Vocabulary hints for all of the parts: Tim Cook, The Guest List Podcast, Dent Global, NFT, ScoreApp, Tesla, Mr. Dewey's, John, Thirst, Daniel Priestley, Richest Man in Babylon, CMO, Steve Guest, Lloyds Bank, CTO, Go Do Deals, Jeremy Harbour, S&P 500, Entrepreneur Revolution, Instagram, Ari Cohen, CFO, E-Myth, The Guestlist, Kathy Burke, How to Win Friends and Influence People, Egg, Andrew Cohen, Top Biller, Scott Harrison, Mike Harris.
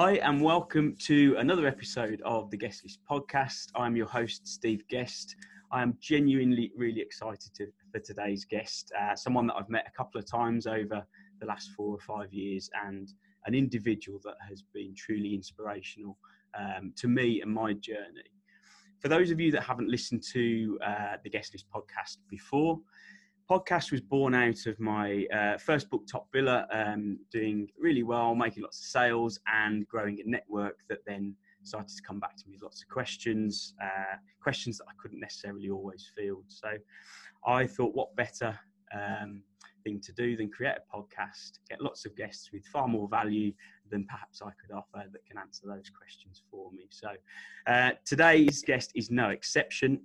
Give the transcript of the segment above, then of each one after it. Hi and welcome to another episode of the Guest List Podcast. I'm your host, Steve Guest. I am genuinely really excited for today's guest, someone that I've met a couple of times over the last 4 or 5 years, and an individual that has been truly inspirational to me and my journey. For those of you that haven't listened to the Guest List Podcast before, podcast was born out of my first book, Top Biller, doing really well, making lots of sales and growing a network that then started to come back to me with lots of questions, questions that I couldn't necessarily always field. So I thought, what better thing to do than create a podcast, get lots of guests with far more value than perhaps I could offer that can answer those questions for me. So today's guest is no exception.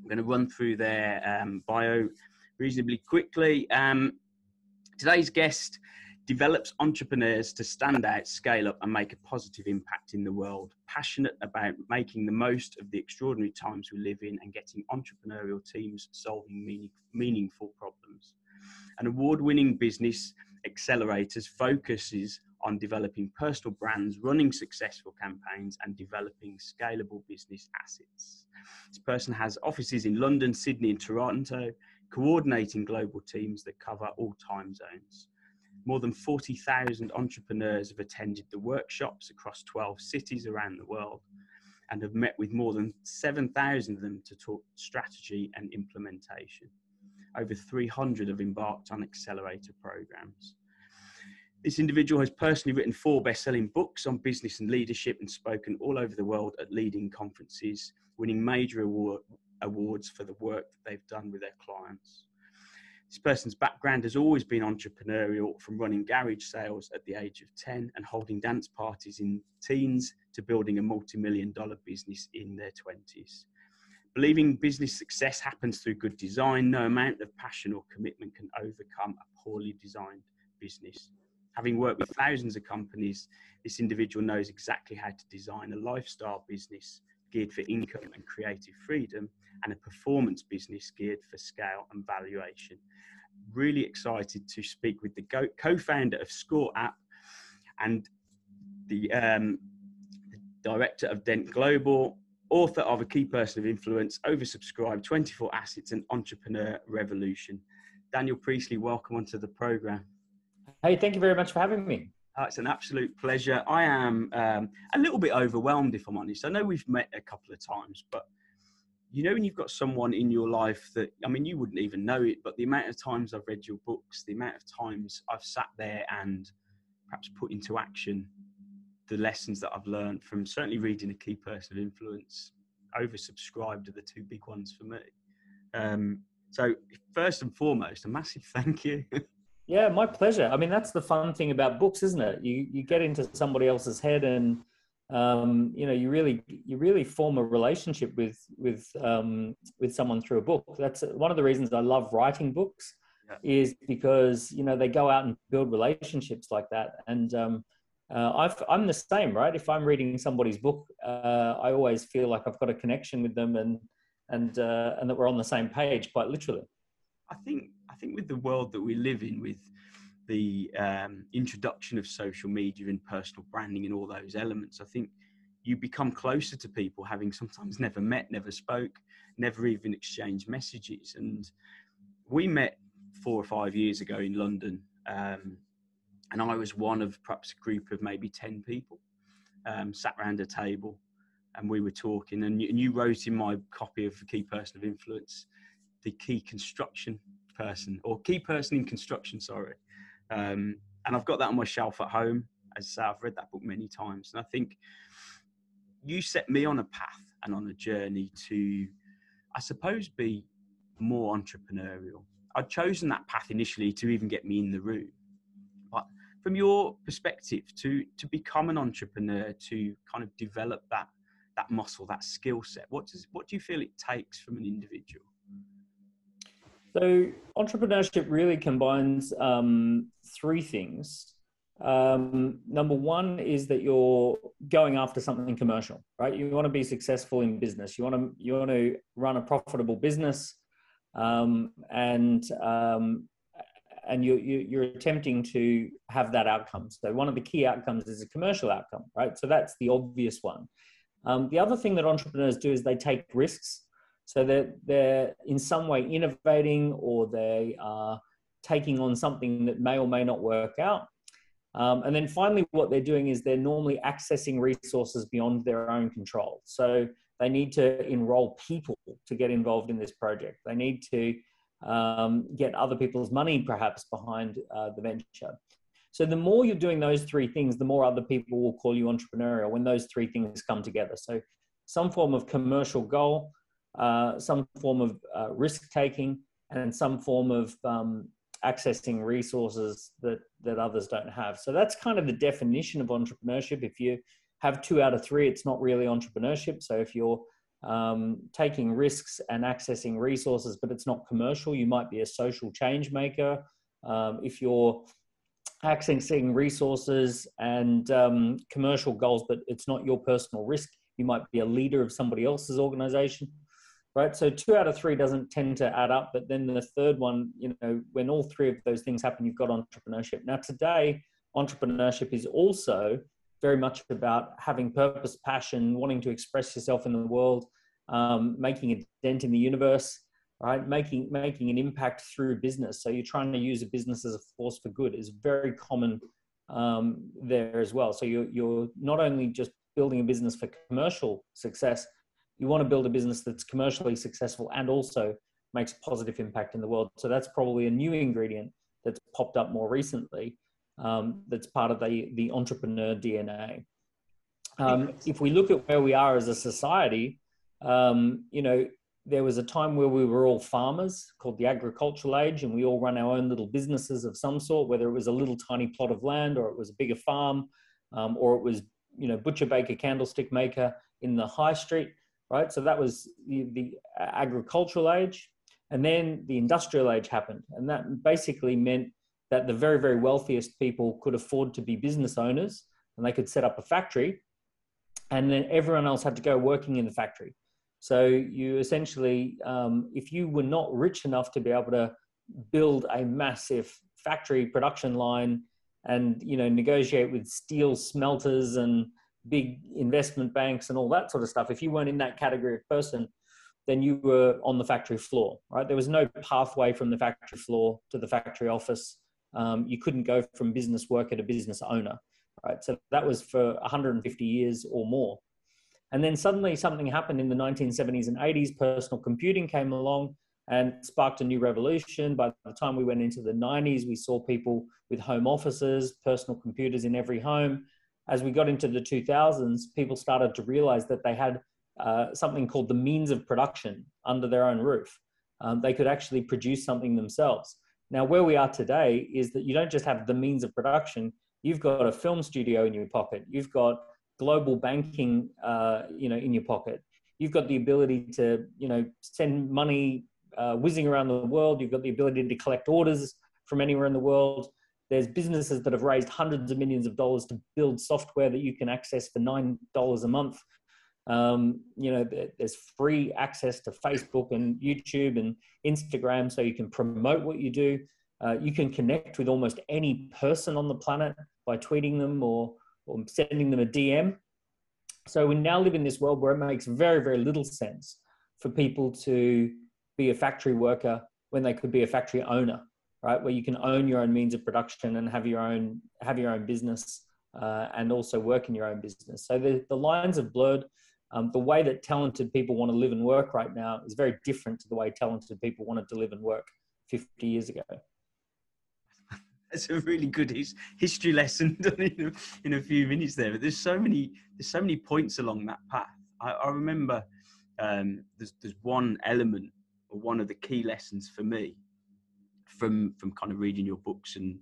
I'm going to run through their bio reasonably quickly. Today's guest develops entrepreneurs to stand out, scale up and make a positive impact in the world. Passionate about making the most of the extraordinary times we live in and getting entrepreneurial teams solving meaningful problems. An award-winning business accelerators focuses on developing personal brands, running successful campaigns and developing scalable business assets. This person has offices in London, Sydney and Toronto, coordinating global teams that cover all time zones. More than 40,000 entrepreneurs have attended the workshops across 12 cities around the world and have met with more than 7,000 of them to talk strategy and implementation. Over 300 have embarked on accelerator programs. This individual has personally written 4 best-selling books on business and leadership and spoken all over the world at leading conferences, winning major awards for the work that they've done with their clients. This person's background has always been entrepreneurial, from running garage sales at the age of 10 and holding dance parties in teens to building a multi-million-dollar business in their 20s. Believing business success happens through good design, no amount of passion or commitment can overcome a poorly designed business. Having worked with thousands of companies, this individual knows exactly how to design a lifestyle business geared for income and creative freedom, and a performance business geared for scale and valuation. Really excited to speak with the co-founder of Score App and the director of Dent Global, author of A Key Person of Influence, Oversubscribed, 24 Assets and Entrepreneur Revolution. Daniel Priestley, welcome onto the program. Hey, thank you very much for having me. It's an absolute pleasure. I am a little bit overwhelmed, if I'm honest. I know we've met a couple of times, but you know when you've got someone in your life that, I mean, you wouldn't even know it, but the amount of times I've read your books, the amount of times I've sat there and perhaps put into action the lessons that I've learned from certainly reading A Key Person of Influence, Oversubscribed are the 2 big ones for me. So first and foremost, a massive thank you. Yeah, my pleasure. I mean, that's the fun thing about books, isn't it? You get into somebody else's head, and you know, you really form a relationship with someone through a book. That's one of the reasons I love writing books, is because you know they go out and build relationships like that. And I'm the same, right? If I'm reading somebody's book, I always feel like I've got a connection with them, and that we're on the same page, quite literally. I think with the world that we live in, with the introduction of social media and personal branding and all those elements, I think you become closer to people having sometimes never met, never spoke, never even exchanged messages. And we met 4 or 5 years ago in London, and I was one of perhaps a group of maybe 10 people sat around a table, and we were talking. And you wrote in my copy of A Key Person of Influence, the key construction person, or key person in construction, sorry. And I've got that on my shelf at home. As I say, I've read that book many times. And I think you set me on a path and on a journey to, I suppose, be more entrepreneurial. I'd chosen that path initially to even get me in the room. But from your perspective, to become an entrepreneur, to kind of develop that muscle, that skill set, what do you feel it takes from an individual? So entrepreneurship really combines 3 things. Number 1 is that you're going after something commercial, right? You want to be successful in business. You want to run a profitable business, and you're attempting to have that outcome. So one of the key outcomes is a commercial outcome, right? So that's the obvious one. The other thing that entrepreneurs do is they take risks. So they're in some way innovating, or they are taking on something that may or may not work out. And then finally, what they're doing is they're normally accessing resources beyond their own control. So they need to enroll people to get involved in this project. They need to get other people's money, perhaps, behind the venture. So the more you're doing those three things, the more other people will call you entrepreneurial when those three things come together. So some form of commercial goal, some form of risk-taking, and some form of accessing resources that others don't have. So that's kind of the definition of entrepreneurship. If you have 2 out of 3, it's not really entrepreneurship. So if you're taking risks and accessing resources, but it's not commercial, you might be a social change maker. If you're accessing resources and commercial goals, but it's not your personal risk, you might be a leader of somebody else's organization. Right, so 2 out of 3 doesn't tend to add up, but then the third one, you know, when all three of those things happen, you've got entrepreneurship. Now today, entrepreneurship is also very much about having purpose, passion, wanting to express yourself in the world, making a dent in the universe, right? Making an impact through business. So you're trying to use a business as a force for good is very common there as well. So you're not only just building a business for commercial success, you want to build a business that's commercially successful and also makes a positive impact in the world. So that's probably a new ingredient that's popped up more recently, that's part of the entrepreneur DNA. If we look at where we are as a society, you know, there was a time where we were all farmers, called the agricultural age, and we all run our own little businesses of some sort, whether it was a little tiny plot of land, or it was a bigger farm, or it was, you know, butcher, baker, candlestick maker in the high street. Right, so that was the agricultural age, and then the industrial age happened, and that basically meant that the very, very wealthiest people could afford to be business owners, and they could set up a factory, and then everyone else had to go working in the factory. So you essentially, if you were not rich enough to be able to build a massive factory production line, and you know, negotiate with steel smelters and big investment banks and all that sort of stuff, if you weren't in that category of person, then you were on the factory floor, right? There was no pathway from the factory floor to the factory office. You couldn't go from business worker to business owner, right? So that was for 150 years or more. And then suddenly something happened in the 1970s and 80s. Personal computing came along and sparked a new revolution. By the time we went into the 90s, we saw people with home offices, personal computers in every home. As we got into the 2000s, people started to realize that they had something called the means of production under their own roof. They could actually produce something themselves. Now, where we are today is that you don't just have the means of production, you've got a film studio in your pocket, you've got global banking you know, in your pocket, you've got the ability to, you know, send money whizzing around the world, you've got the ability to collect orders from anywhere in the world. There's businesses that have raised hundreds of millions of dollars to build software that you can access for $9 a month. You know, there's free access to Facebook and YouTube and Instagram, so you can promote what you do. You can connect with almost any person on the planet by tweeting them or sending them a DM. So we now live in this world where it makes very, very little sense for people to be a factory worker when they could be a factory owner. Right, where you can own your own means of production and have your own business and also work in your own business. So the lines have blurred. The way that talented people want to live and work right now is very different to the way talented people wanted to live and work 50 years ago. That's a really good history lesson done in a few minutes there. But there's so many points along that path. I remember there's one element or one of the key lessons for me from kind of reading your books and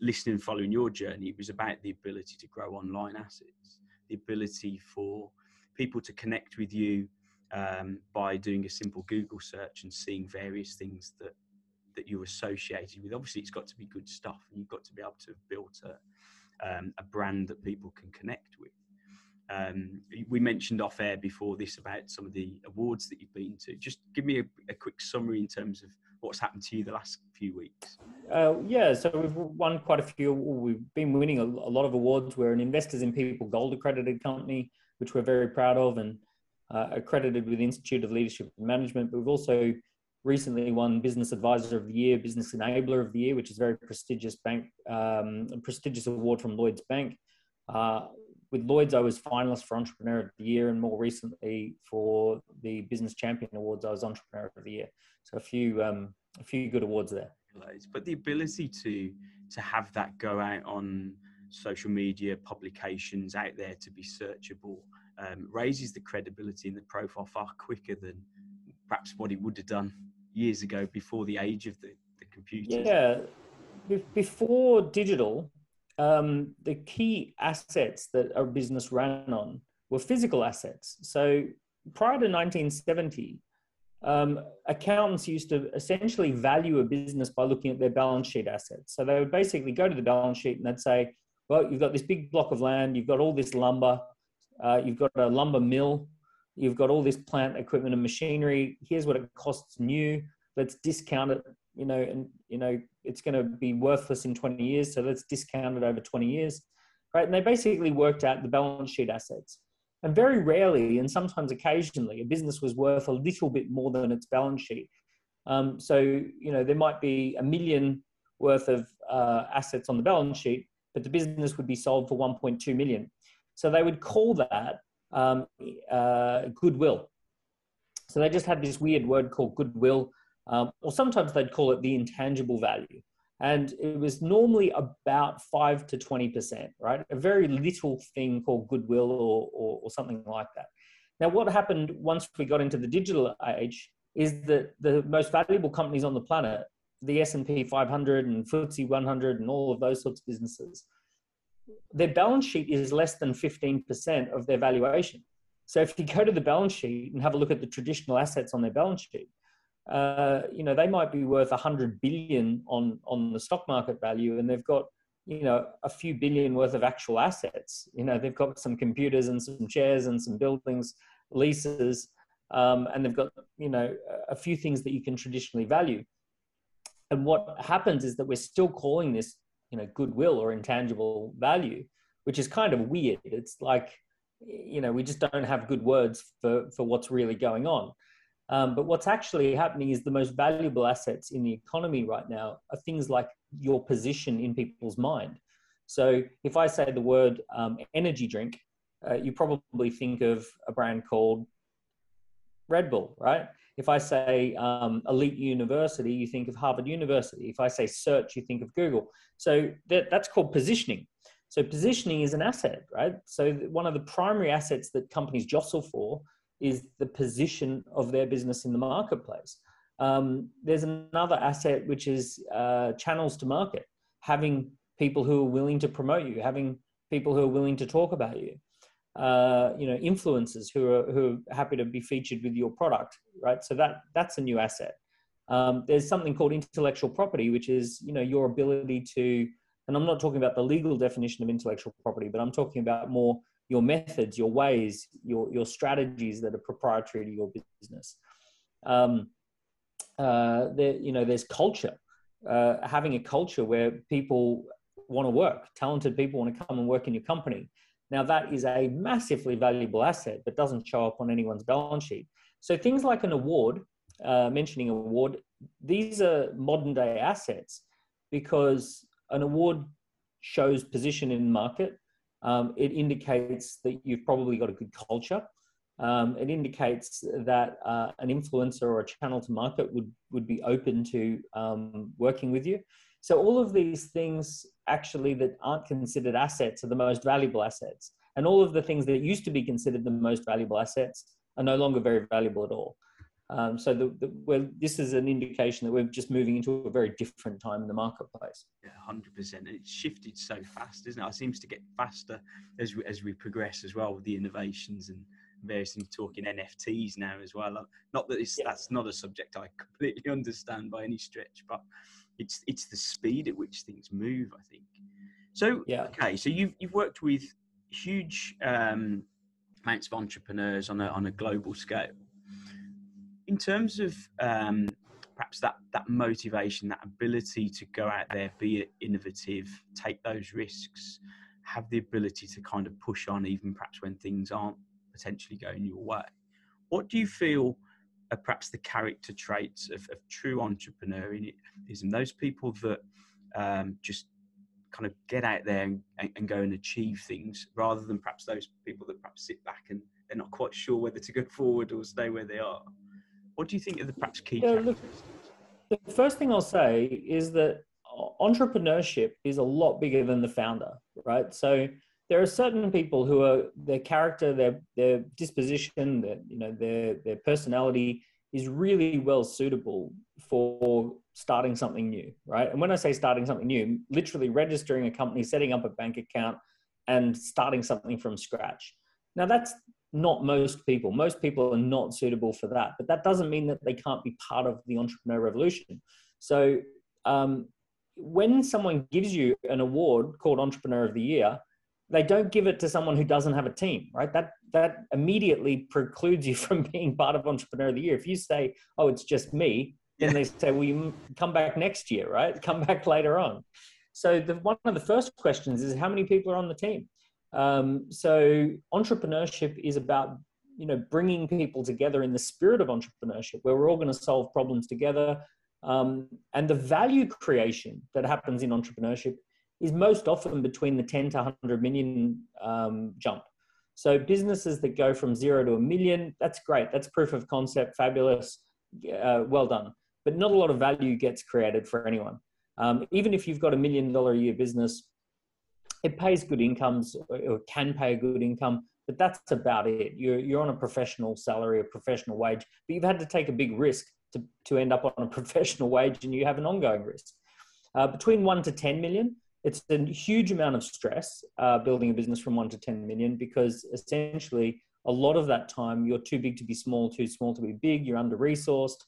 listening and following your journey. It was about the ability to grow online assets, the ability for people to connect with you by doing a simple Google search and seeing various things that you're associated with. Obviously, it's got to be good stuff, and you've got to be able to build a brand that people can connect with. We mentioned off air before this about some of the awards that you've been to. Just give me a quick summary in terms of what's happened to you the last few weeks. Yeah, so we've won quite a few. We've been winning a lot of awards. We're an Investors in People Gold accredited company, which we're very proud of, and accredited with the Institute of Leadership and Management. But we've also recently won Business Advisor of the Year, Business Enabler of the Year, which is a very prestigious bank, a prestigious award from Lloyds Bank. With Lloyds, I was finalist for Entrepreneur of the Year, and more recently for the Business Champion Awards, I was Entrepreneur of the Year. So a few good awards there. But the ability to have that go out on social media, publications out there to be searchable, raises the credibility and the profile far quicker than perhaps what it would have done years ago before the age of the computers. Yeah, before digital, the key assets that our business ran on were physical assets. So prior to 1970, accountants used to essentially value a business by looking at their balance sheet assets. So they would basically go to the balance sheet and they'd say, well, you've got this big block of land, you've got all this lumber, you've got a lumber mill, you've got all this plant, equipment and machinery. Here's what it costs new. Let's discount it, you know, and you know it's going to be worthless in 20 years, so let's discount it over 20 years, right? And they basically worked out the balance sheet assets. And very rarely, and sometimes occasionally, a business was worth a little bit more than its balance sheet. So, you know, there might be $1 million worth of assets on the balance sheet, but the business would be sold for 1.2 million. So they would call that goodwill. So they just had this weird word called goodwill, or sometimes they'd call it the intangible value. And it was normally about 5 to 20%, right? A very little thing called goodwill or something like that. Now, what happened once we got into the digital age is that the most valuable companies on the planet, the S&P 500 and FTSE 100 and all of those sorts of businesses, their balance sheet is less than 15% of their valuation. So if you go to the balance sheet and have a look at the traditional assets on their balance sheet, you know, they might be worth 100 billion on the stock market value, and they've got, you know, a few billion worth of actual assets. You know, they've got some computers and some chairs and some buildings, leases, and they've got, you know, a few things that you can traditionally value. And what happens is that we're still calling this, you know, goodwill or intangible value, which is kind of weird. It's like, you know, we just don't have good words for what's really going on. But what's actually happening is the most valuable assets in the economy right now are things like your position in people's mind. So if I say the word energy drink, you probably think of a brand called Red Bull, right? If I say elite university, you think of Harvard University. If I say search, you think of Google. So that's called positioning. So positioning is an asset, right? So one of the primary assets that companies jostle for is the position of their business in the marketplace. There's another asset, which is channels to market, having people who are willing to promote you, having people who are willing to talk about you, you know, influencers who are happy to be featured with your product, right? So that's a new asset. There's something called intellectual property, which is, you know, your ability to, and I'm not talking about the legal definition of intellectual property, but I'm talking about more your methods, your ways, your strategies that are proprietary to your business. You know, there's culture, having a culture where people want to work, talented people want to come and work in your company. Now that is a massively valuable asset that doesn't show up on anyone's balance sheet. So things like an award, mentioning an award, these are modern day assets because an award shows position in the market. It indicates that you've probably got a good culture. It indicates that an influencer or a channel to market would be open to working with you. So all of these things actually that aren't considered assets are the most valuable assets. And all of the things that used to be considered the most valuable assets are no longer very valuable at all. So well, this is an indication that we're just moving into a very different time in the marketplace. Yeah, 100%. It's shifted so fast, isn't it? It seems to get faster as we progress as well with the innovations and various things, talking NFTs now as well. Not that that's not a subject I completely understand by any stretch, but it's the speed at which things move, I think. So, yeah. Okay, so you've worked with huge clients of entrepreneurs on a global scale. In terms of perhaps that motivation, that ability to go out there, be innovative, take those risks, have the ability to kind of push on even perhaps when things aren't potentially going your way. What do you feel are perhaps the character traits of true entrepreneurism, those people that just kind of get out there and go and achieve things, rather than perhaps those people that perhaps sit back and they're not quite sure whether to go forward or stay where they are? What do you think are the perhaps key characteristics? Look, the first thing I'll say is that entrepreneurship is a lot bigger than the founder, right? So there are certain people who are, their character, their disposition, their personality is really well suitable for starting something new, right? And when I say starting something new, literally registering a company, setting up a bank account, and starting something from scratch. Now, that's not most people. Most people are not suitable for that, but that doesn't mean that they can't be part of the entrepreneur revolution. So when someone gives you an award called Entrepreneur of the Year, they don't give it to someone who doesn't have a team, right? That immediately precludes you from being part of Entrepreneur of the Year. If you say, oh, it's just me, then they say, well, you come back next year, right? Come back later on. So one of the first questions is, how many people are on the team? So entrepreneurship is about, bringing people together in the spirit of entrepreneurship, where we're all going to solve problems together. And the value creation that happens in entrepreneurship is most often between the 10 to 100 million jump. So businesses that go from 0 to 1 million, that's great. That's proof of concept, fabulous, well done. But not a lot of value gets created for anyone. Even if you've got $1 million a year business, it pays good incomes, or can pay a good income, but that's about it. You're on a professional salary, a professional wage, but you've had to take a big risk to end up on a professional wage, and you have an ongoing risk. Between 1 to 10 million, it's a huge amount of stress building a business from 1 to 10 million, because essentially a lot of that time you're too big to be small, too small to be big, you're under-resourced,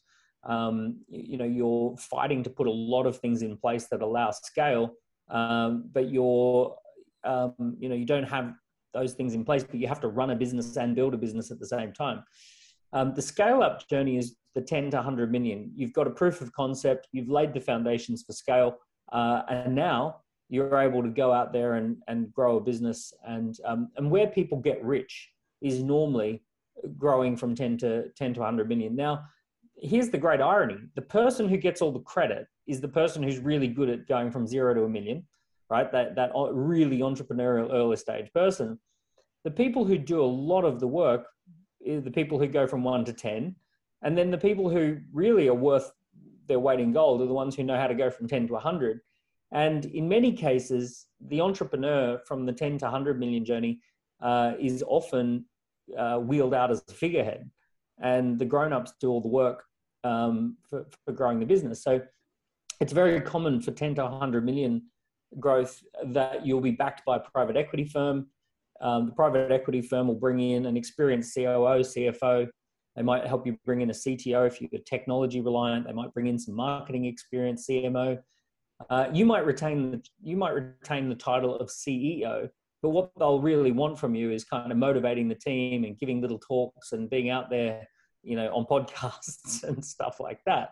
you're fighting to put a lot of things in place that allow scale, but you're, you don't have those things in place, but you have to run a business and build a business at the same time. The scale-up journey is the 10 to 100 million. You've got a proof of concept, you've laid the foundations for scale, and now you're able to go out there and grow a business. And where people get rich is normally growing from 10 to 100 million. Now, here's the great irony. The person who gets all the credit is the person who's really good at going from 0 to 1 million, right? That really entrepreneurial early stage person. The people who do a lot of the work is the people who go from 1 to 10. And then the people who really are worth their weight in gold are the ones who know how to go from 10 to 100. And in many cases, the entrepreneur from the 10 to 100 million journey is often wheeled out as a figurehead, and the grown-ups do all the work for growing the business. So it's very common for 10 to 100 million growth that you'll be backed by a private equity firm. The private equity firm will bring in an experienced COO, CFO. They might help you bring in a CTO if you're technology reliant. They might bring in some marketing experience, CMO. You might retain the title of CEO, but what they'll really want from you is kind of motivating the team and giving little talks and being out there, on podcasts and stuff like that.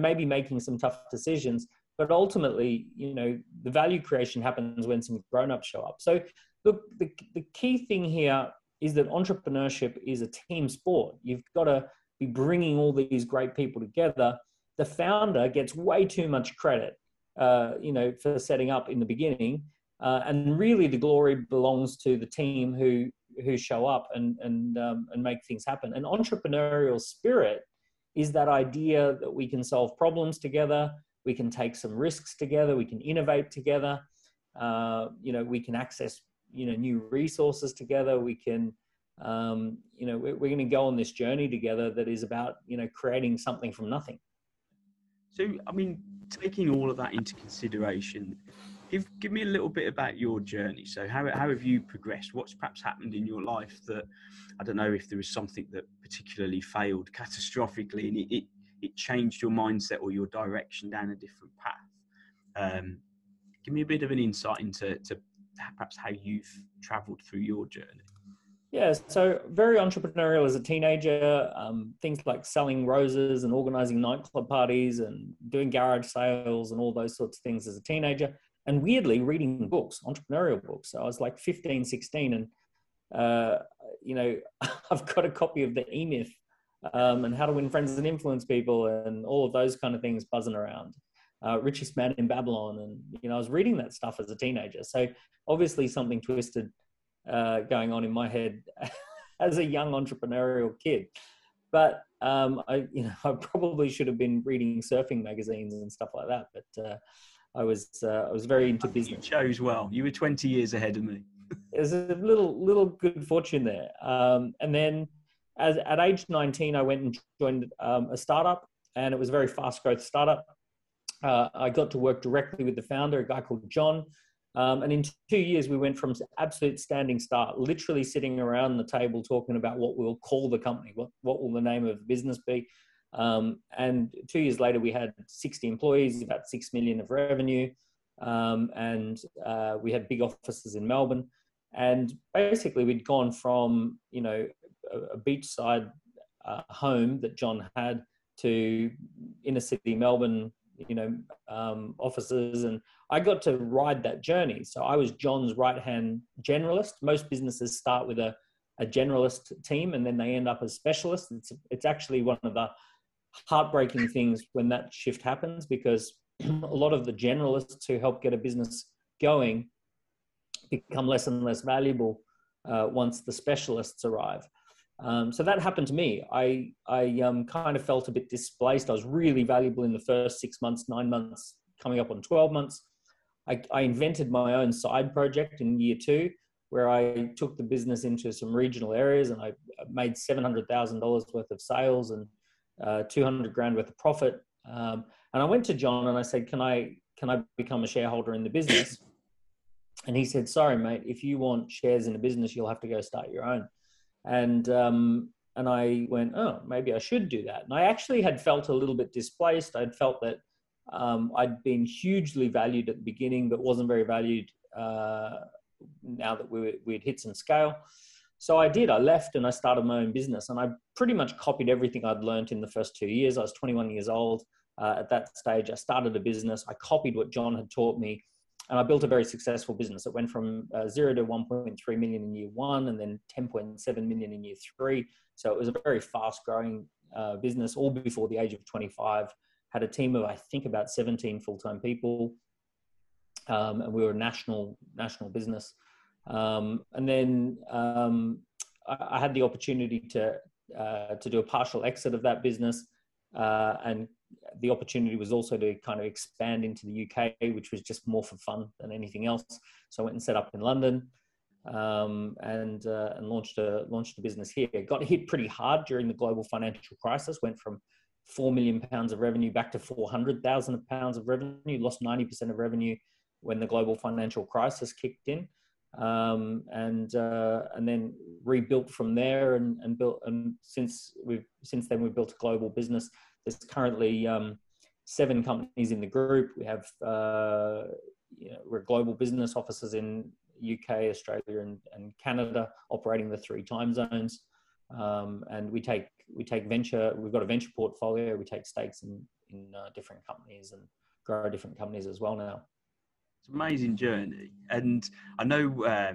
Maybe making some tough decisions, but ultimately, the value creation happens when some grown-ups show up. So look, the key thing here is that entrepreneurship is a team sport. You've got to be bringing all these great people together. The founder gets way too much credit, for setting up in the beginning. And really the glory belongs to the team who show up and make things happen. And entrepreneurial spirit is that idea that we can solve problems together. We can take some risks together. We can innovate together. We can access, new resources together. We can, we're going to go on this journey together that is about, creating something from nothing. So, taking all of that into consideration, give me a little bit about your journey. So how have you progressed? What's perhaps happened in your life that, I don't know if there was something that particularly failed catastrophically and it changed your mindset or your direction down a different path. Give me a bit of an insight into perhaps how you've traveled through your journey? Yeah, so very entrepreneurial as a teenager. Things like selling roses and organizing nightclub parties and doing garage sales and all those sorts of things as a teenager. And weirdly, reading books, entrepreneurial books. So I was like 15, 16, and I've got a copy of the E-Myth and How to Win Friends and Influence People and all of those kind of things buzzing around. Richest Man in Babylon. And, I was reading that stuff as a teenager. So obviously something twisted going on in my head as a young entrepreneurial kid. But, I probably should have been reading surfing magazines and stuff like that. But I was very into business. You chose well. You were 20 years ahead of me. There's a little good fortune there. And then at age 19, I went and joined a startup, and it was a very fast growth startup. I got to work directly with the founder, a guy called John. And in 2 years, we went from absolute standing start, literally sitting around the table talking about what we'll call the company, what will the name of the business be. And 2 years later, we had 60 employees, about 6 million of revenue. We had big offices in Melbourne, and basically we'd gone from, a beachside home that John had to inner city Melbourne, offices. And I got to ride that journey. So I was John's right-hand generalist. Most businesses start with a generalist team and then they end up as specialists. It's actually one of the heartbreaking things when that shift happens, because a lot of the generalists who help get a business going become less and less valuable once the specialists arrive. So that happened to me. I kind of felt a bit displaced. I was really valuable in the first 6 months, 9 months, coming up on 12 months. I invented my own side project in year two, where I took the business into some regional areas, and I made $700,000 worth of sales and $200,000 worth of profit. And I went to John and I said, can I become a shareholder in the business? And he said, sorry, mate, if you want shares in a business, you'll have to go start your own. And I went, oh, maybe I should do that. And I actually had felt a little bit displaced. I'd felt that I'd been hugely valued at the beginning, but wasn't very valued now that we'd hit some scale. So I did. I left and I started my own business, and I pretty much copied everything I'd learned in the first 2 years. I was 21 years old. At that stage, I started a business. I copied what John had taught me, and I built a very successful business. It went from zero to 1.3 million in year one, and then 10.7 million in year three. So it was a very fast-growing business, all before the age of 25. Had a team of, I think, about 17 full-time people, and we were a national business. And then I had the opportunity to do a partial exit of that business, and the opportunity was also to kind of expand into the UK, which was just more for fun than anything else. So I went and set up in London, and launched a business here. Got hit pretty hard during the global financial crisis. Went from £4 million of revenue back to £400,000 of revenue. Lost 90% of revenue when the global financial crisis kicked in. And then rebuilt from there, and built, and since then we've built a global business. There's currently 7 companies in the group. We have we're a global business, offices in UK, Australia, and Canada, operating the 3 time zones. And we take venture. We've got a venture portfolio. We take stakes in different companies and grow different companies as well now. Amazing journey. And I know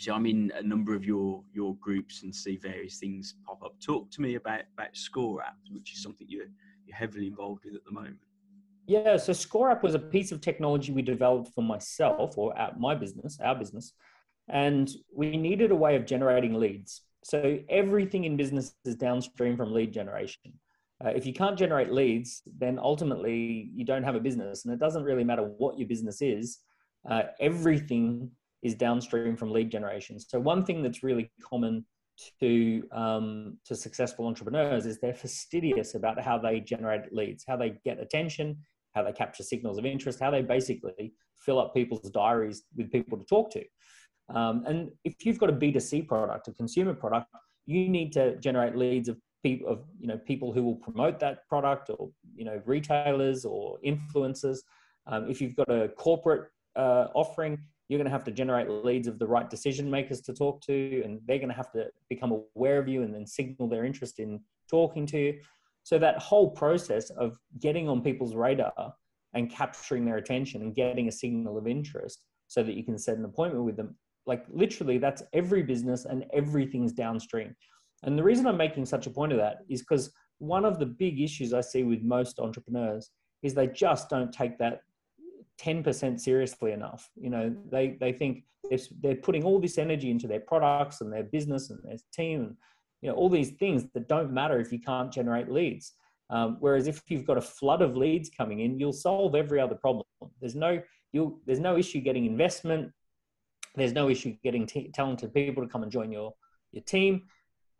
so I'm in a number of your groups and see various things pop up. Talk to me about Score App, which is something you're heavily involved with at the moment. Yeah, so Score App was a piece of technology we developed for myself, or at my business, our business, and we needed a way of generating leads. So everything in business is downstream from lead generation. If you can't generate leads, then ultimately you don't have a business, and it doesn't really matter what your business is. Everything is downstream from lead generation. So one thing that's really common to successful entrepreneurs is they're fastidious about how they generate leads, how they get attention, how they capture signals of interest, how they basically fill up people's diaries with people to talk to. And if you've got a B2C product, a consumer product, you need to generate leads of people who will promote that product, or retailers or influencers. If you've got a corporate offering, you're going to have to generate leads of the right decision makers to talk to, and they're going to have to become aware of you and then signal their interest in talking to you. So that whole process of getting on people's radar and capturing their attention and getting a signal of interest so that you can set an appointment with them, like literally that's every business and everything's downstream. And the reason I'm making such a point of that is because one of the big issues I see with most entrepreneurs is they just don't take that 10% seriously enough. You know, they think they're putting all this energy into their products and their business and their team, and, you know, all these things that don't matter if you can't generate leads. Whereas if you've got a flood of leads coming in, you'll solve every other problem. There's no issue getting investment. There's no issue getting talented people to come and join your team.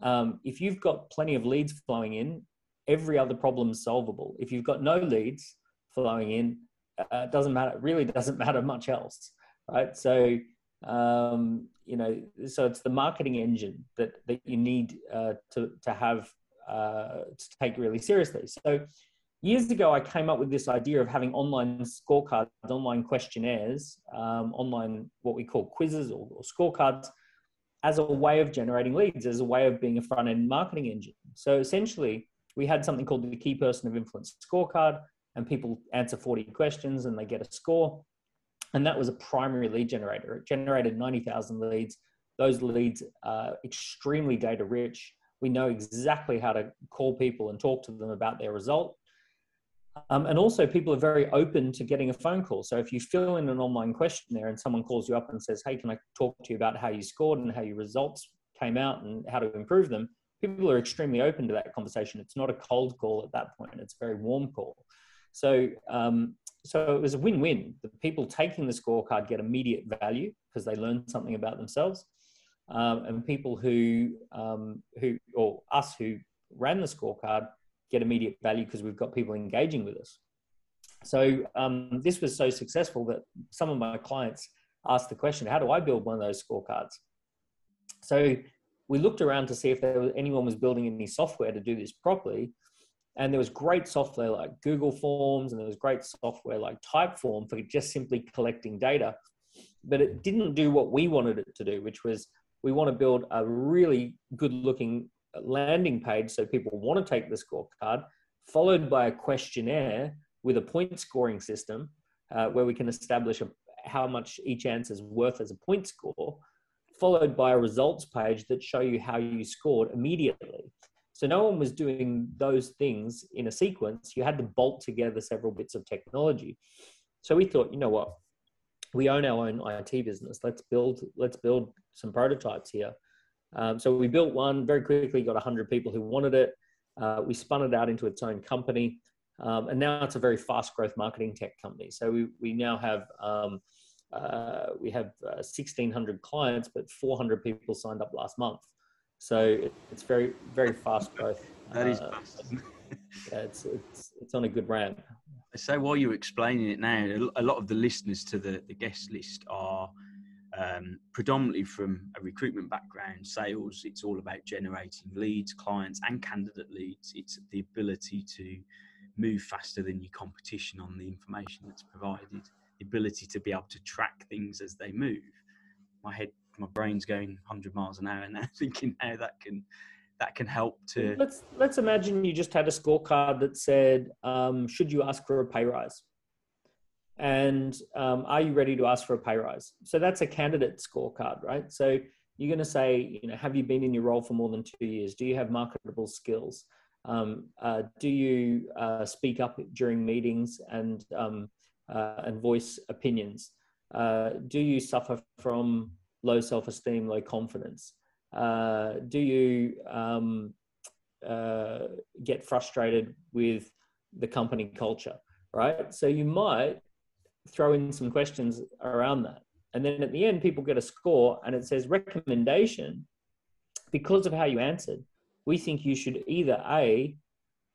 If you've got plenty of leads flowing in, every other problem's solvable. If you've got no leads flowing in, it doesn't matter. It really doesn't matter much else, right? So, you know, so it's the marketing engine that you need to have to take really seriously. So years ago, I came up with this idea of having online scorecards, online questionnaires, online what we call quizzes or scorecards, as a way of generating leads, as a way of being a front-end marketing engine. So essentially, we had something called the Key Person of Influence scorecard, and people answer 40 questions and they get a score. And that was a primary lead generator. It generated 90,000 leads. Those leads are extremely data rich. We know exactly how to call people and talk to them about their result. And also people are very open to getting a phone call. So if you fill in an online questionnaire and someone calls you up and says, hey, can I talk to you about how you scored and how your results came out and how to improve them? People are extremely open to that conversation. It's not a cold call at that point. It's a very warm call. So, so it was a win-win. The people taking the scorecard get immediate value because they learn something about themselves. And people who ran the scorecard get immediate value because we've got people engaging with us. So this was so successful that some of my clients asked the question, how do I build one of those scorecards? So we looked around to see if anyone was building any software to do this properly. And there was great software like Google Forms, and there was great software like Typeform for just simply collecting data. But it didn't do what we wanted it to do, which was we want to build a really good looking landing page so people want to take the scorecard, followed by a questionnaire with a point scoring system where we can establish how much each answer is worth as a point score, followed by a results page that show you how you scored immediately. So no one was doing those things in a sequence. You had to bolt together several bits of technology. So we thought, you know what, we own our own IT business. Let's build some prototypes here. So we built one very quickly, got 100 people who wanted it. We spun it out into its own company. And now it's a very fast growth marketing tech company. So we now have, 1,600 clients, but 400 people signed up last month. So it's very, very fast growth. That is fast. Yeah, it's on a good ramp. So while you're explaining it now, a lot of the listeners to the guest list are predominantly from a recruitment background, sales. It's all about generating leads, clients and candidate leads. It's the ability to move faster than your competition on the information that's provided, the ability to be able to track things as they move. My brain's going 100 miles an hour now, thinking how that can help to. Let's imagine you just had a scorecard that said, should you ask for a pay rise? And are you ready to ask for a pay rise? So that's a candidate scorecard, right? So you're going to say, you know, have you been in your role for more than 2 years? Do you have marketable skills? Do you speak up during meetings and voice opinions? Do you suffer from low self-esteem, low confidence? Do you get frustrated with the company culture, right? So you might throw in some questions around that. And then at the end, people get a score and it says recommendation. Because of how you answered, we think you should either A,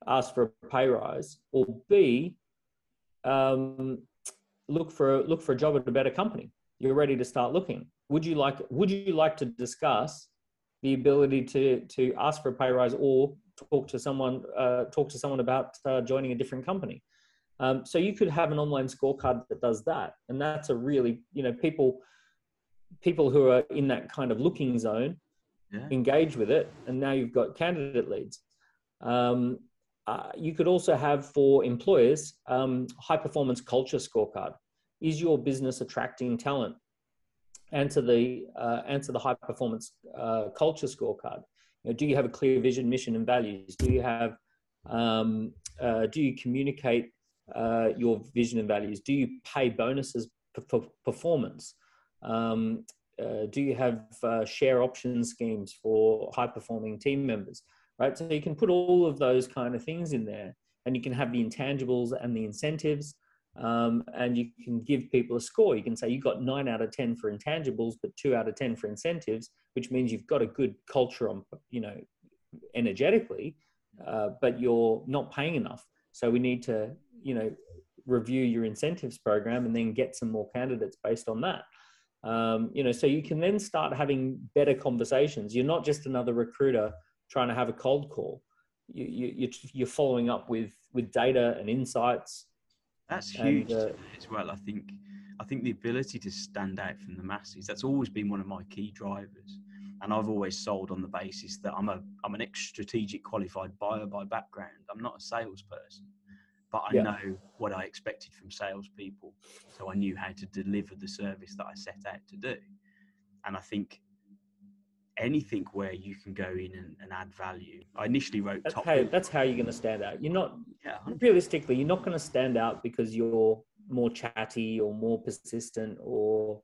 ask for a pay rise, or B, look for a job at a better company. You're ready to start looking. Would you like to discuss the ability to ask for a pay rise or talk to someone about joining a different company? So you could have an online scorecard that does that. And that's a really, you know, people people who are in that kind of looking zone engage with it, and now you've got candidate leads. You could also have, for employers, high performance culture scorecard. Is your business attracting talent? Answer the high performance culture scorecard. You know, do you have a clear vision, mission, and values? Do you have do you communicate your vision and values? Do you pay bonuses for performance? Do you have share option schemes for high-performing team members? Right, so you can put all of those kind of things in there, and you can have the intangibles and the incentives, and you can give people a score. You can say you got 9 out of 10 for intangibles, but 2 out of 10 for incentives, which means you've got a good culture on, you know, energetically, but you're not paying enough. So we need to, you know, review your incentives program and then get some more candidates based on that. You know, so you can then start having better conversations. You're not just another recruiter trying to have a cold call. You're following up with data and insights. That's huge as well. I think the ability to stand out from the masses, that's always been one of my key drivers. And I've always sold on the basis that I'm an ex-strategic qualified buyer by background. I'm not a salesperson, but I know what I expected from salespeople. So I knew how to deliver the service that I set out to do. And I think anything where you can go in and add value. I initially wrote that's how you're going to stand out. You're not, realistically, you're not going to stand out because you're more chatty or more persistent or,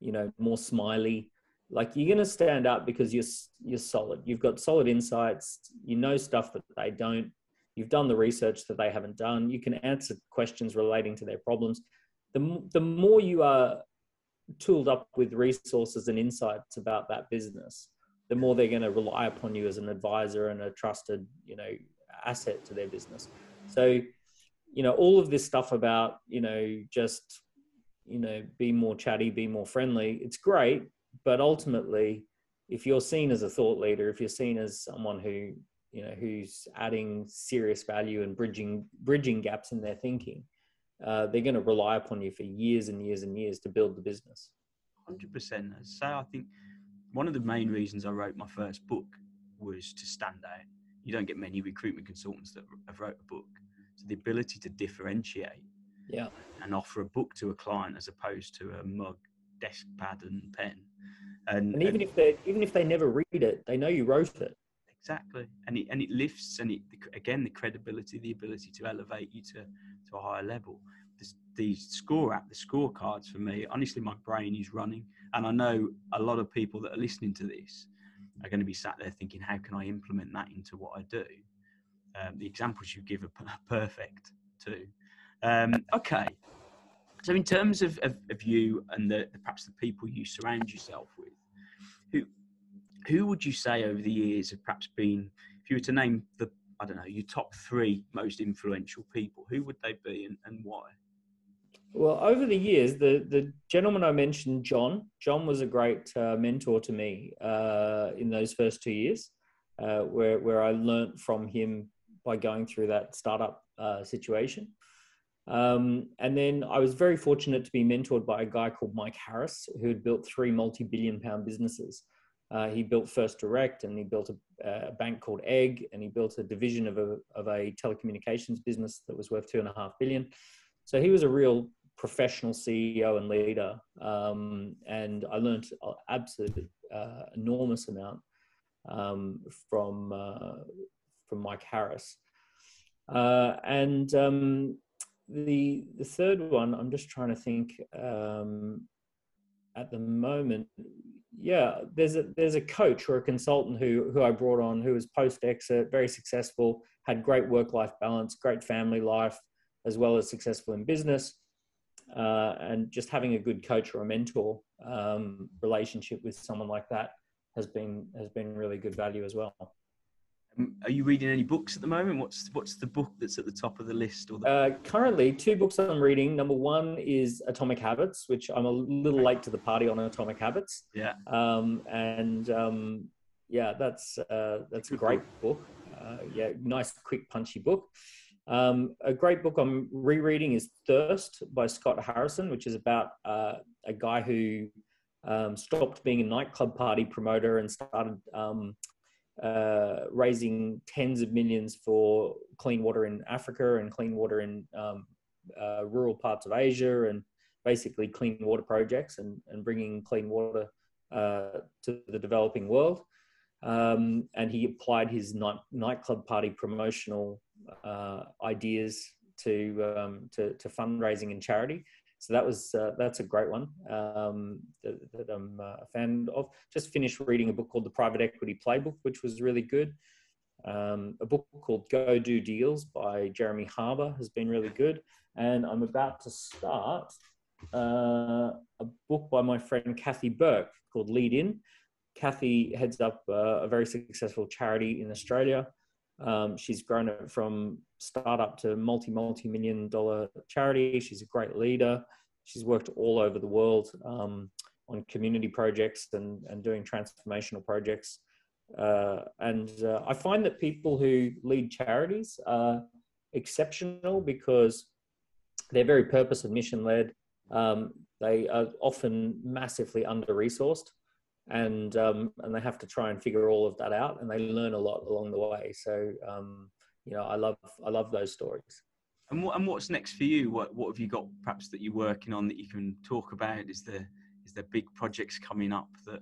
you know, more smiley. Like, you're going to stand out because you're solid. You've got solid insights. You know stuff that they don't. You've done the research that they haven't done. You can answer questions relating to their problems. The more you are tooled up with resources and insights about that business, the more they're going to rely upon you as an advisor and a trusted, you know, asset to their business. So, you know, all of this stuff about, you know, just, you know, be more chatty, be more friendly, it's great. But ultimately, if you're seen as a thought leader, if you're seen as someone who, you know, who's adding serious value and bridging gaps in their thinking, they're going to rely upon you for years and years and years to build the business. 100%. So I think one of the main reasons I wrote my first book was to stand out. You don't get many recruitment consultants that have wrote a book. So the ability to differentiate and offer a book to a client as opposed to a mug, desk pad and pen, and even if they never read it, they know you wrote it. Exactly. And it lifts, and it, again, the credibility, the ability to elevate you to a higher level. The Score App, the scorecards, for me, honestly, my brain is running, and I know a lot of people that are listening to this are going to be sat there thinking, how can I implement that into what I do? The examples you give are perfect too. Okay. So in terms of you and perhaps the people you surround yourself with, who would you say over the years have perhaps been, if you were to name your top 3 most influential people, who would they be and why? Well, over the years, the gentleman I mentioned, John was a great mentor to me in those first 2 years, where I learnt from him by going through that startup situation. And then I was very fortunate to be mentored by a guy called Mike Harris, who had built 3 multi-billion-pound businesses. He built First Direct, and he built a bank called Egg, and he built a division of a telecommunications business that was worth $2.5 billion. So he was a real professional CEO and leader, and I learned an absolute enormous amount from Mike Harris. The third one, I'm just trying to think at the moment. Yeah, there's a coach or a consultant who I brought on, who was post-exit, very successful, had great work-life balance, great family life, as well as successful in business. And just having a good coach or a mentor relationship with someone like that has been really good value as well. Are you reading any books at the moment? What's the book that's at the top of the list? Currently, 2 books that I'm reading. Number 1 is Atomic Habits, which I'm a little late to the party on Atomic Habits. Yeah. That's a great book. Nice, quick, punchy book. A great book I'm rereading is Thirst by Scott Harrison, which is about a guy who stopped being a nightclub party promoter and started raising tens of millions for clean water in Africa and clean water in rural parts of Asia, and basically clean water projects and bringing clean water to the developing world. And he applied his nightclub party promotional ideas to fundraising and charity. So that was that's a great one that I'm a fan of. Just finished reading a book called The Private Equity Playbook, which was really good. A book called Go Do Deals by Jeremy Harbour has been really good. And I'm about to start a book by my friend Kathy Burke called Lead In. Kathy heads up a very successful charity in Australia. She's grown it from startup to multi-million dollar charity. She's a great leader. She's worked all over the world on community projects and doing transformational projects. And I find that people who lead charities are exceptional because they're very purpose and mission led. They are often massively under-resourced. And they have to try and figure all of that out, and they learn a lot along the way. So, you know, I love those stories. And what's next for you? What have you got perhaps that you're working on that you can talk about? Is there big projects coming up that?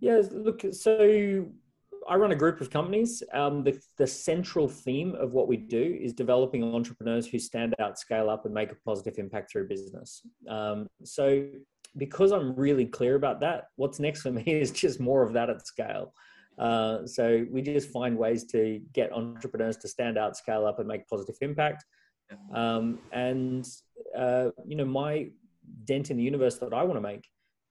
Yeah, look, so I run a group of companies. The central theme of what we do is developing entrepreneurs who stand out, scale up, and make a positive impact through business. So, because I'm really clear about that, what's next for me is just more of that at scale. So we just find ways to get entrepreneurs to stand out, scale up, and make positive impact. You know, my dent in the universe that I want to make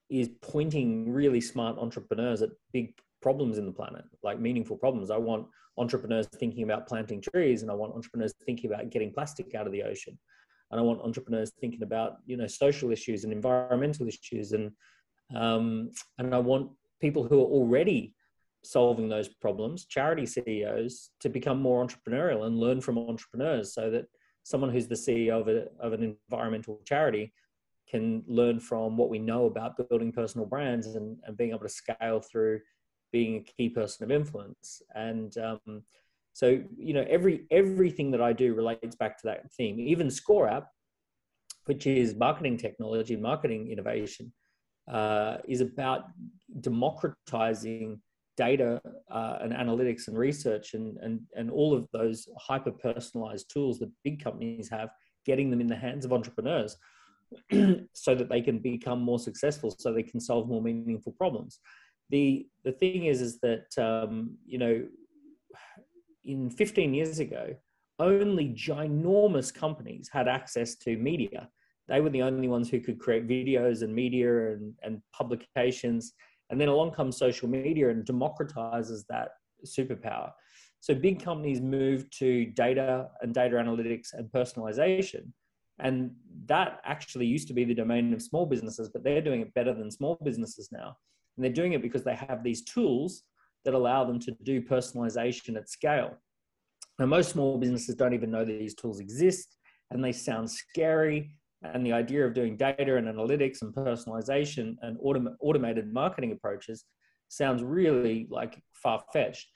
is pointing really smart entrepreneurs at big problems in the planet, like meaningful problems. I want entrepreneurs thinking about planting trees, and I want entrepreneurs thinking about getting plastic out of the ocean. And I want entrepreneurs thinking about, you know, social issues and environmental issues. And I want people who are already solving those problems, charity CEOs, to become more entrepreneurial and learn from entrepreneurs, so that someone who's the CEO of an environmental charity can learn from what we know about building personal brands and being able to scale through being a key person of influence. So, you know, everything that I do relates back to that theme. Even Score App, which is marketing technology, marketing innovation, is about democratizing data and analytics and research and all of those hyper-personalized tools that big companies have, getting them in the hands of entrepreneurs so that they can become more successful, so they can solve more meaningful problems. The thing is that, you know, in 15 years ago, only ginormous companies had access to media. They were the only ones who could create videos and media and publications. And then along comes social media and democratizes that superpower. So big companies moved to data and data analytics and personalization. And that actually used to be the domain of small businesses, but they're doing it better than small businesses now. And they're doing it because they have these tools that allow them to do personalization at scale. Now, most small businesses don't even know that these tools exist, and they sound scary. And the idea of doing data and analytics and personalization and automated marketing approaches sounds really like far-fetched.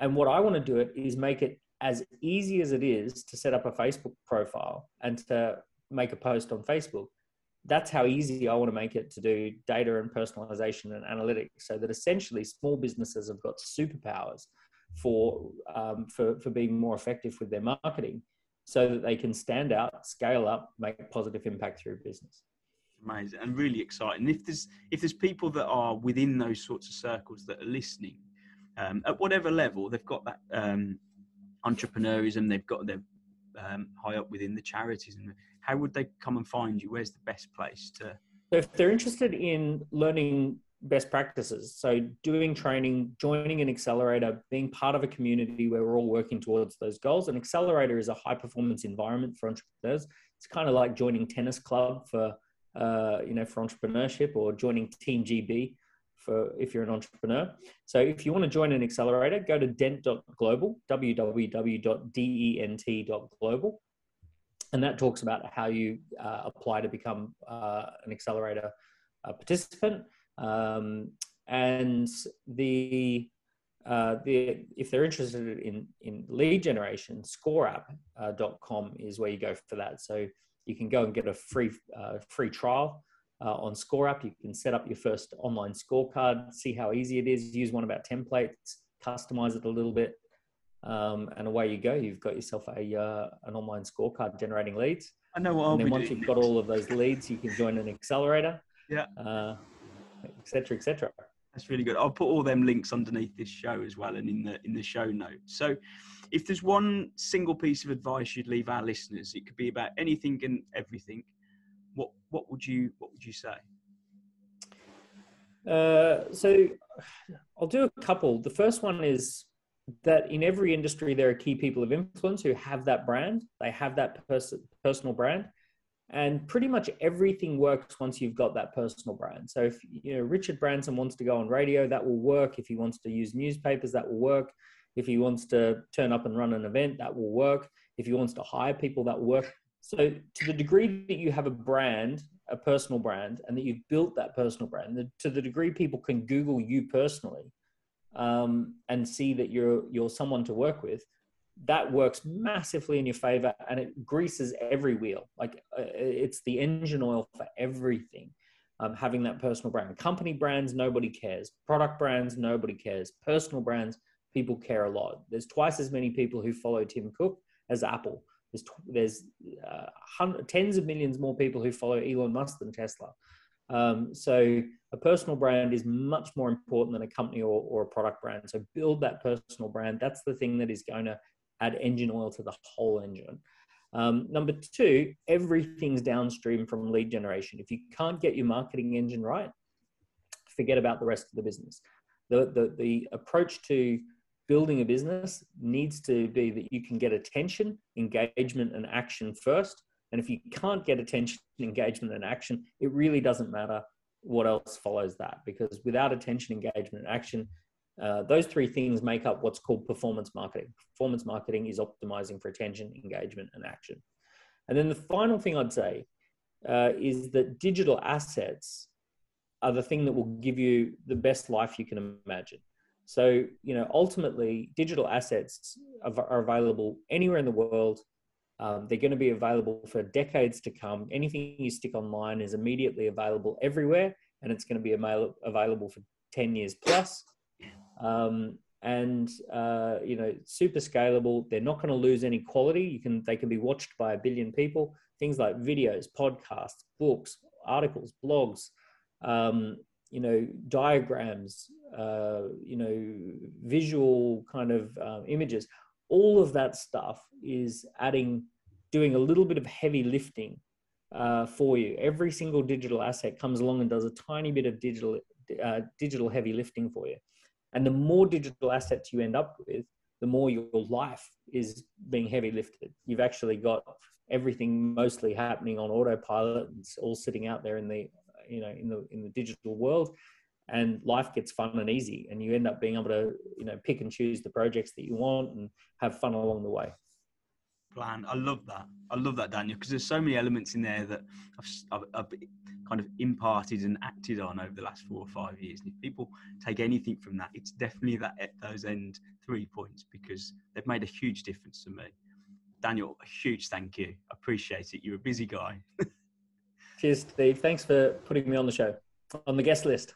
And what I want to do it is make it as easy as it is to set up a Facebook profile and to make a post on Facebook. That's how easy I want to make it to do data and personalization and analytics, so that essentially small businesses have got superpowers for being more effective with their marketing, so that they can stand out, scale up, make a positive impact through business. Amazing and really exciting. If there's people that are within those sorts of circles that are listening, at whatever level, they've got that entrepreneurism, they've got their high up within the charities, and how would they come and find you? Where's the best place to? If they're interested in learning best practices, so doing training, joining an accelerator, being part of a community where we're all working towards those goals. An accelerator is a high performance environment for entrepreneurs. It's kind of like joining tennis club for you know, for entrepreneurship, or joining Team GB for if you're an entrepreneur. So if you want to join an accelerator, go to dent.global, www.dent.global. And that talks about how you apply to become an accelerator participant. And if they're interested in lead generation, scoreapp.com is where you go for that. So you can go and get a free trial on Score App. You can set up your first online scorecard, see how easy it is, use one of our templates, customize it a little bit, and away you go. You've got yourself an online scorecard generating leads. I know what I'll be doing. And then once you've got all of those leads, you can join an accelerator. Yeah. Et cetera, et cetera. That's really good. I'll put all them links underneath this show as well and in the show notes. So if there's one single piece of advice you'd leave our listeners, it could be about anything and everything, what would you say? So I'll do a couple. The first one is that in every industry, there are key people of influence who have that brand. They have that personal brand. And pretty much everything works once you've got that personal brand. So if Richard Branson wants to go on radio, that will work. If he wants to use newspapers, that will work. If he wants to turn up and run an event, that will work. If he wants to hire people, that will work. So to the degree that you have a brand, a personal brand, and that you've built that personal brand, to the degree people can Google you personally and see that you're someone to work with, that works massively in your favor, and it greases every wheel. Like it's the engine oil for everything. Having that personal brand. Company brands, nobody cares. Product brands, nobody cares. Personal brands, people care a lot. There's twice as many people who follow Tim Cook as Apple. There's tens of millions more people who follow Elon Musk than Tesla. So a personal brand is much more important than a company or a product brand. So build that personal brand. That's the thing that is going to add engine oil to the whole engine. Number two, everything's downstream from lead generation. If you can't get your marketing engine right, forget about the rest of the business. The approach to building a business needs to be that you can get attention, engagement, and action first. And if you can't get attention, engagement, and action, it really doesn't matter what else follows that, because without attention, engagement, and action, those three things make up what's called performance marketing. Performance marketing is optimizing for attention, engagement, and action. And then the final thing I'd say is that digital assets are the thing that will give you the best life you can imagine. So, ultimately, digital assets are available anywhere in the world. They're going to be available for decades to come. Anything you stick online is immediately available everywhere, and it's going to be available for 10 years plus. Super scalable. They're not going to lose any quality. They can be watched by a billion people. Things like videos, podcasts, books, articles, blogs, diagrams, visual kind of images. All of that stuff is doing a little bit of heavy lifting for you. Every single digital asset comes along and does a tiny bit of digital heavy lifting for you. And the more digital assets you end up with, the more your life is being heavy lifted. You've actually got everything mostly happening on autopilot. It's all sitting out there in the digital world. And life gets fun and easy, and you end up being able to, pick and choose the projects that you want and have fun along the way. Plan. I love that. I love that, Daniel, because there's so many elements in there that I've kind of imparted and acted on over the last 4 or 5 years. And if people take anything from that, it's definitely those end 3 points, because they've made a huge difference to me. Daniel, a huge thank you. I appreciate it. You're a busy guy. Cheers, Steve. Thanks for putting me on the show, on the guest list.